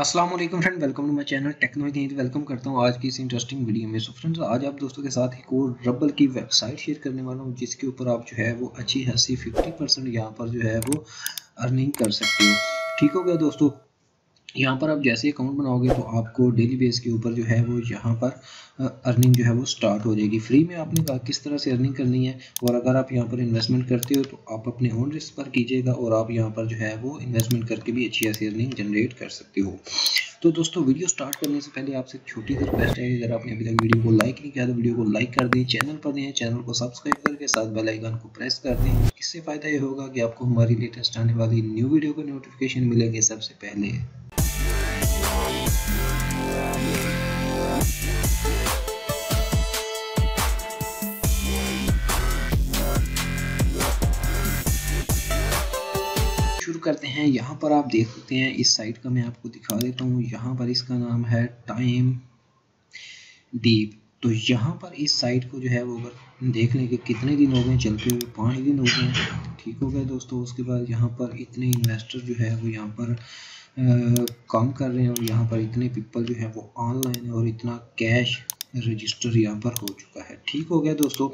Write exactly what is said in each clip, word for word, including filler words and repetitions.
अस्सलाम वालेकुम friend, welcome to my channel technology. Welcome करता हूँ आज की इस इंटरेस्टिंग वीडियो में। सो फ्रेंड्स, आज आप दोस्तों के साथ एक और रबल की वेबसाइट शेयर करने वाला हूँ जिसके ऊपर आप जो है वो अच्छी खासी फिफ्टी परसेंट यहाँ पर जो है वो अर्निंग कर सकते हो। ठीक हो गया दोस्तों, यहाँ पर आप जैसे अकाउंट बनाओगे तो आपको डेली बेस के ऊपर जो है वो यहाँ पर अर्निंग जो है वो स्टार्ट हो जाएगी। फ्री में आपने कहा किस तरह से अर्निंग करनी है, और अगर आप यहाँ पर इन्वेस्टमेंट करते हो तो आप अपने ओन रिस्क पर कीजिएगा और आप यहाँ पर जो है वो इन्वेस्टमेंट करके भी अच्छी खासी अर्निंग जनरेट कर सकते हो। तो दोस्तों, वीडियो स्टार्ट करने से पहले आपसे छोटी रिक्वेस्ट है, अगर आपने अभी तक वीडियो को लाइक नहीं किया तो वीडियो को लाइक कर दें, चैनल पर नए हैं चैनल को सब्सक्राइब करके साथ बेल आइकन को प्रेस कर दें। इससे फ़ायदा ये होगा कि आपको हमारी लेटेस्ट आने वाली न्यू वीडियो के नोटिफिकेशन मिलेंगे सबसे पहले। शुरू करते हैं। यहाँ पर आप देख सकते हैं, इस साइट का मैं आपको दिखा देता हूँ। यहाँ पर इसका नाम है टाइम डीप। तो यहाँ पर इस साइट को जो है वो अगर देख लें कि कितने दिन हो गए चलते हुए, पाँच दिन हो गए हैं। ठीक हो गया दोस्तों, उसके बाद यहाँ पर इतने इन्वेस्टर जो है वो यहाँ पर आ, काम कर रहे हैं और यहाँ पर इतने पीपल जो है वो ऑनलाइन है और इतना कैश रजिस्टर यहाँ पर हो चुका है। ठीक हो गया दोस्तों,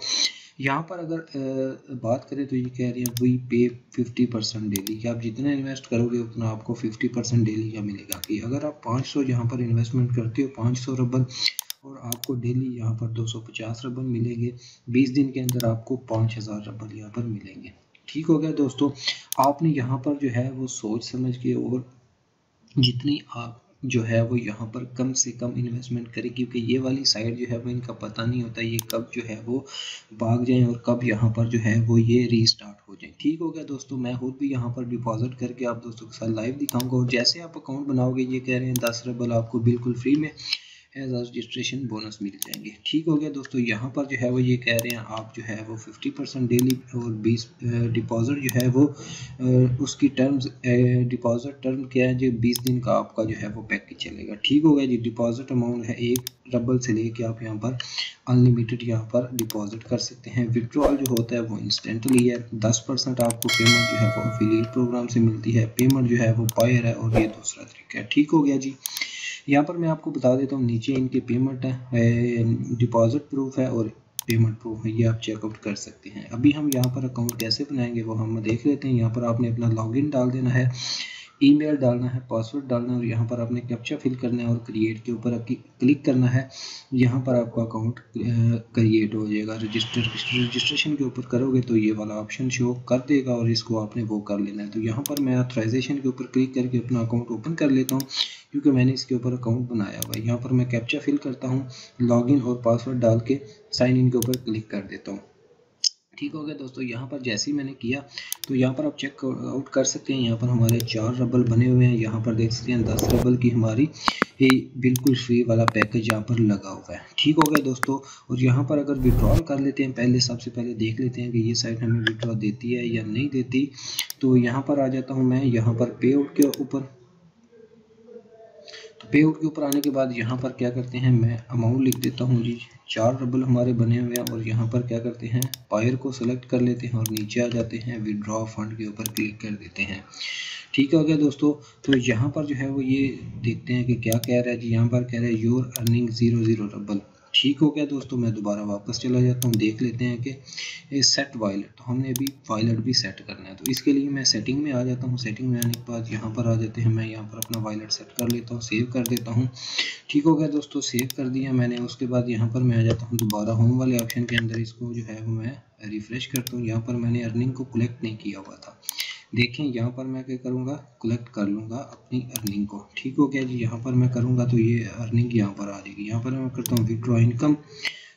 यहाँ पर अगर आ, बात करें तो ये कह रहे हैं वी पे फिफ्टी परसेंट डेली, कि आप जितना इन्वेस्ट करोगे उतना आपको फिफ्टी परसेंट डेली का मिलेगा। कि अगर आप पाँच सौ यहाँ पर इन्वेस्टमेंट करते हो, पाँच सौ रबल, और आपको डेली यहाँ पर दो सौ पचास रबल मिलेंगे। बीस दिन के अंदर आपको पाँच हज़ार रबल यहाँ पर मिलेंगे। ठीक हो गया दोस्तों, आपने यहाँ पर जो है वो सोच समझ के और जितनी आप जो है वो यहाँ पर कम से कम इन्वेस्टमेंट करें, क्योंकि ये वाली साइट जो है वो इनका पता नहीं होता ये कब जो है वो भाग जाएं और कब यहाँ पर जो है वो ये रीस्टार्ट हो जाएं। ठीक हो गया दोस्तों, मैं खुद भी यहाँ पर डिपॉजिट करके आप दोस्तों के साथ लाइव दिखाऊंगा। और जैसे आप अकाउंट बनाओगे, ये कह रहे हैं दस रबल आपको बिल्कुल फ्री में एज आ रजिस्ट्रेशन बोनस मिल जाएंगे। ठीक हो गया दोस्तों, यहाँ पर जो है वो ये कह रहे हैं आप जो है वो फिफ्टी परसेंट डेली और बीस डिपॉजिट जो है वो उसकी टर्म्स, डिपॉजिट टर्म क्या है जो बीस दिन का आपका जो है वो पैकेज चलेगा। ठीक हो गया जी, डिपॉजिट अमाउंट है एक रबल से लेके आप यहाँ पर अनलिमिटेड यहाँ पर डिपॉजिट कर सकते हैं। विड्रॉल जो होता है वो इंस्टेंटली है। दस परसेंट आपको पेमेंट जो है वो एफिलिएट प्रोग्राम से मिलती है। पेमेंट जो है वो पायर है और ये दूसरा तरीका है। ठीक हो गया जी, यहाँ पर मैं आपको बता देता हूँ, नीचे इनके पेमेंट है, डिपॉजिट प्रूफ है और पेमेंट प्रूफ है, ये आप चेकआउट कर सकते हैं। अभी हम यहाँ पर अकाउंट कैसे बनाएंगे वो हम देख लेते हैं। यहाँ पर आपने अपना लॉगिन डाल देना है, ईमेल डालना है, पासवर्ड डालना है और यहाँ पर आपने कैप्चा फिल करना है और क्रिएट के ऊपर क्लिक करना है। यहाँ पर आपका अकाउंट क्रिएट हो जाएगा। रजिस्टर रजिस्ट्रेशन के ऊपर करोगे तो ये वाला ऑप्शन शो कर देगा और इसको आपने वो कर लेना है। तो यहाँ पर मैं ऑथराइजेशन के ऊपर क्लिक करके अपना अकाउंट ओपन कर लेता हूँ, क्योंकि मैंने इसके ऊपर अकाउंट बनाया हुआ है। यहाँ पर मैं कैप्चा फिल करता हूँ, लॉगिन और पासवर्ड डाल के साइन इन के ऊपर क्लिक कर देता हूँ। ठीक हो गया दोस्तों, यहाँ पर जैसे ही मैंने किया तो यहाँ पर आप चेक आउट कर सकते हैं। यहाँ पर हमारे चार रबल बने हुए हैं। यहाँ पर देख सकते हैं दस रबल की हमारी ये बिल्कुल फ्री वाला पैकेज यहाँ पर लगा हुआ है। ठीक हो गया दोस्तों, और यहाँ पर अगर विड्रॉल कर लेते हैं, पहले सबसे पहले देख लेते हैं कि ये साइट हमें विड्रॉ देती है या नहीं देती। तो यहाँ पर आ जाता हूँ मैं, यहाँ पर पे आउट के ऊपर। तो पे आउट के ऊपर आने के बाद यहाँ पर क्या करते हैं, मैं अमाउंट लिख देता हूँ जी, चार रबल हमारे बने हुए हैं। और यहाँ पर क्या करते हैं, पायर को सेलेक्ट कर लेते हैं और नीचे आ जाते हैं, विड्रॉ फंड के ऊपर क्लिक कर देते हैं। ठीक हो गया दोस्तों, तो यहाँ पर जो है वो ये देखते हैं कि क्या कह रहा है जी। यहाँ पर कह रहा है your earning zero zero rouble. ठीक हो गया दोस्तों, मैं दोबारा वापस चला जाता हूँ। देख लेते हैं कि सेट वॉलेट, तो हमने अभी वॉलेट भी सेट करना है। तो इसके लिए मैं सेटिंग में आ जाता हूँ। सेटिंग में आने के बाद यहाँ पर आ जाते हैं, मैं यहाँ पर अपना वॉलेट सेट कर लेता हूँ, सेव कर देता हूँ। ठीक हो गया दोस्तों, सेव कर दिया मैंने। उसके बाद यहाँ पर मैं आ जाता हूँ दोबारा होम वाले ऑप्शन के अंदर, इसको जो है वो मैं रिफ्रेश करता हूँ। यहाँ पर मैंने अर्निंग को कलेक्ट नहीं किया हुआ था, देखें यहाँ पर मैं क्या करूँगा, कलेक्ट कर लूँगा अपनी अर्निंग को। ठीक हो गया जी, यहाँ पर मैं करूँगा तो ये अर्निंग यहाँ पर आ जाएगी। यहाँ पर मैं करता हूँ विड्रॉ इनकम,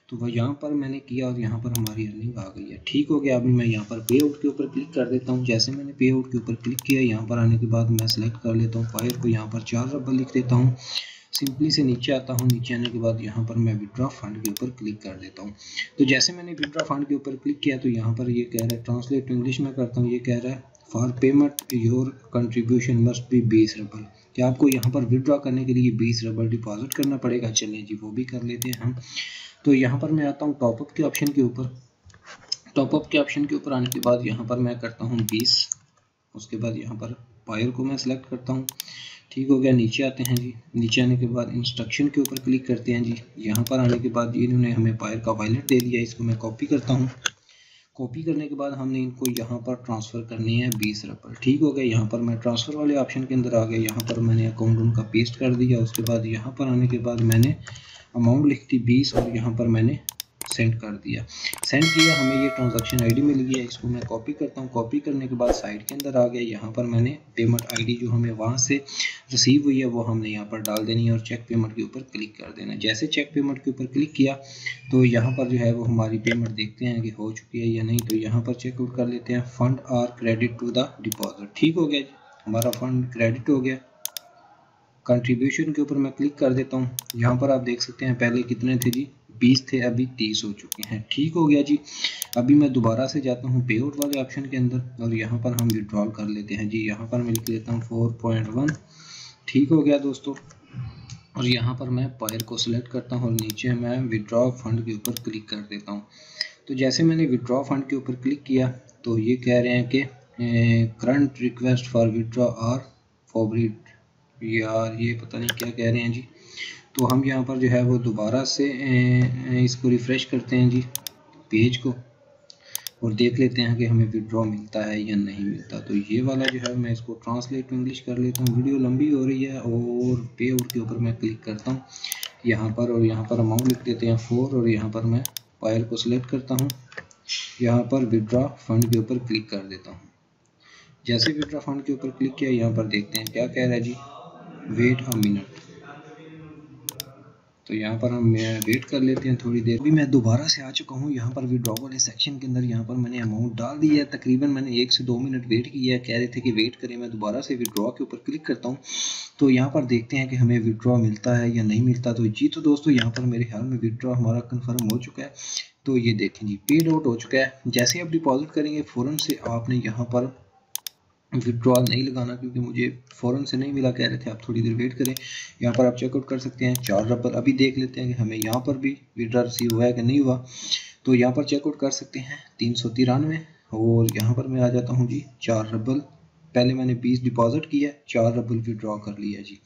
तो वह यहाँ पर मैंने किया और यहाँ पर हमारी अर्निंग आ गई है। ठीक हो गया, अभी मैं यहाँ पर पे आउट के ऊपर क्लिक कर देता हूँ। जैसे मैंने पे आउट के ऊपर क्लिक किया, यहाँ पर आने के बाद मैं सेलेक्ट कर लेता हूँ पायर को, यहाँ पर चार रबल लिख देता हूँ। सिंपली से नीचे आता हूँ, नीचे आने के बाद यहाँ पर मैं विड्रॉ फंड के ऊपर क्लिक कर देता हूँ। तो जैसे मैंने विड्रॉ फंड के ऊपर क्लिक किया तो यहाँ पर ये कह रहा है, ट्रांसलेट टू इंग्लिश में करता हूँ, ये कह रहा है for payment your contribution must be बीस रबल, कि आपको यहाँ पर विड्रॉ करने के लिए बीस रबल डिपॉजिट करना पड़ेगा। चलिए जी, वो भी कर लेते हैं हम। तो यहाँ पर मैं आता हूँ टॉपअप के ऑप्शन के ऊपर। टॉपअप के ऑप्शन के ऊपर आने के बाद यहाँ पर मैं करता हूँ बीस। उसके बाद यहाँ पर पायर को मैं सेलेक्ट करता हूँ। ठीक हो गया। नीचे आते हैं जी, नीचे आने के बाद इंस्ट्रक्शन के ऊपर क्लिक करते हैं जी। यहाँ पर आने के बाद इन्होंने हमें पायर का वायलेट दे दिया, इसको मैं कॉपी करता हूँ। कॉपी करने के बाद हमने इनको यहाँ पर ट्रांसफ़र करनी है बीस रपल। ठीक हो गया, यहाँ पर मैं ट्रांसफ़र वाले ऑप्शन के अंदर आ गया, यहाँ पर मैंने अकाउंट उनका पेस्ट कर दिया। उसके बाद यहाँ पर आने के बाद मैंने अमाउंट लिख दी बीस और यहाँ पर मैंने सेंड कर दिया। सेंड किया, हमें ये ट्रांजैक्शन आईडी मिल गया, इसको मैं कॉपी करता हूँ। कॉपी करने के बाद साइड के अंदर आ गया, यहाँ पर मैंने पेमेंट आईडी जो हमें वहाँ से रिसीव हुई है वो हमने यहाँ पर डाल देनी है और चेक पेमेंट के ऊपर क्लिक कर देना। जैसे चेक पेमेंट के ऊपर क्लिक किया तो यहाँ पर जो है वो हमारी पेमेंट देखते हैं कि हो चुकी है या नहीं। तो यहाँ पर चेकआउट कर लेते हैं, fund are credit to the deposit. ठीक हो गया, हमारा फंड क्रेडिट हो गया। कंट्रीब्यूशन के ऊपर मैं क्लिक कर देता हूँ। यहाँ पर आप देख सकते हैं पहले कितने थे जी, बीस थे, अभी तीस हो चुके हैं। ठीक हो गया जी। अभी मैं दोबारा से जाता हूँ पे आउट वाले ऑप्शन के अंदर और यहाँ पर हम विड्रॉल कर लेते हैं जी। यहाँ पर मैं लिख लेता हूँ फोर पॉइंट वन। ठीक हो गया दोस्तों, और यहाँ पर मैं पायर को सिलेक्ट करता हूँ और नीचे मैं विड्रॉ फंड के ऊपर क्लिक कर देता हूँ। तो जैसे मैंने विड्रॉ फंड के ऊपर क्लिक किया तो ये कह रहे हैं कि करंट रिक्वेस्ट फॉर विड्रॉ और फॉरवर्ड, यार ये पता नहीं क्या कह रहे हैं जी। तो हम यहाँ पर जो है वो दोबारा से इसको रिफ़्रेश करते हैं जी पेज को और देख लेते हैं कि हमें विड्रॉ मिलता है या नहीं मिलता। तो ये वाला जो है मैं इसको ट्रांसलेट टू इंग्लिश कर लेता हूँ, वीडियो लंबी हो रही है। और पे आउट के ऊपर मैं क्लिक करता हूँ यहाँ पर और यहाँ पर अमाउंट लिख देते हैं फोर और यहाँ पर मैं पायर को सिलेक्ट करता हूँ। यहाँ पर विड्रॉ फंड के ऊपर क्लिक कर देता हूँ। जैसे विड्रॉ फंड के ऊपर क्लिक किया यहाँ पर देखते हैं क्या कह रहा है जी, वेट अ मिनट। तो यहाँ पर हम वेट कर लेते हैं थोड़ी देर। अभी मैं दोबारा से आ चुका हूँ, यहाँ पर विड्रॉ वाले सेक्शन के अंदर यहाँ पर मैंने अमाउंट डाल दिया है। तकरीबन मैंने एक से दो मिनट वेट किया है, कह रहे थे कि वेट करें। मैं दोबारा से विड्रॉ के ऊपर क्लिक करता हूँ तो यहाँ पर देखते हैं कि हमें विड्रॉ मिलता है या नहीं मिलता। तो जी तो दोस्तों यहाँ पर मेरे ख्याल में विड्रॉ हमारा कन्फर्म हो चुका है। तो ये देखें जी, पेड आउट हो चुका है। जैसे आप डिपॉजिट करेंगे फ़ौरन से आपने यहाँ पर विड्रॉल नहीं लगाना, क्योंकि मुझे फ़ौरन से नहीं मिला, कह रहे थे आप थोड़ी देर वेट करें। यहाँ पर आप चेकआउट कर सकते हैं चार रपल। अभी देख लेते हैं कि हमें यहाँ पर भी विड्रॉल रिसीव हुआ है कि नहीं हुआ। तो यहाँ पर चेकआउट कर सकते हैं तीन सौ तिरानवे, और यहाँ पर मैं आ जाता हूँ जी चार रपल। पहले मैंने बीस डिपॉजिट किया, चार रपल विड्रॉ कर लिया जी।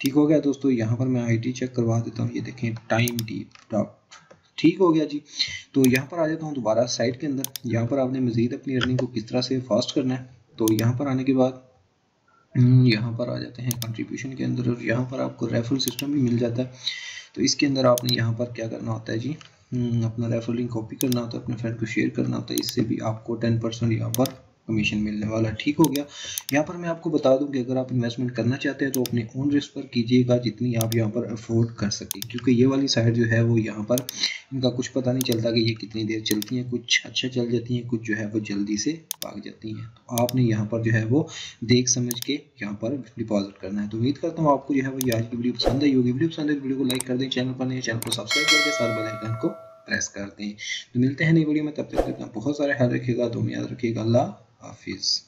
ठीक हो गया दोस्तों, यहाँ पर मैं आई डी चेक करवा देता हूँ। ये देखें टाइमडेप। ठीक हो गया जी। तो यहाँ पर आ जाता हूँ दोबारा साइट के अंदर। यहाँ पर आपने मज़ीद अपनी अर्निंग को किस तरह से फास्ट करना है, तो यहाँ पर आने के बाद यहाँ पर आ जाते हैं कंट्रीब्यूशन के अंदर और यहाँ पर आपको रेफरल सिस्टम भी मिल जाता है। तो इसके अंदर आपने यहाँ पर क्या करना होता है जी, अपना रेफरल लिंक कॉपी करना होता है, अपने फ्रेंड को शेयर करना होता है, इससे भी आपको टेन परसेंट यहाँ पर कमीशन मिलने वाला। ठीक हो गया। यहाँ पर मैं आपको बता दूं कि अगर आप इन्वेस्टमेंट करना चाहते हैं तो अपने ओन रिस्क पर कीजिएगा, जितनी आप यहाँ पर अफोर्ड कर सकें, क्योंकि ये वाली साइड जो है वो यहाँ पर इनका कुछ पता नहीं चलता कि ये कितनी देर चलती हैं। कुछ अच्छा चल जाती हैं, कुछ जो है वो जल्दी से भाग जाती हैं। तो आपने यहाँ पर जो है वो देख समझ के यहाँ पर डिपॉजिट करना है। तो उम्मीद करता हूँ आपको जो है वो आज की वीडियो पसंद आई होगी। वीडियो पसंद है वीडियो को लाइक कर दें, चैनल पर नहीं चैनल को सब्सक्राइब करके साथ बेल आइकन को प्रेस कर दें। तो मिलते हैं नई वीडियो में, तब तक अपना बहुत सारा ख्याल रखिएगा, तो याद रखिएगा। अल्लाह Office।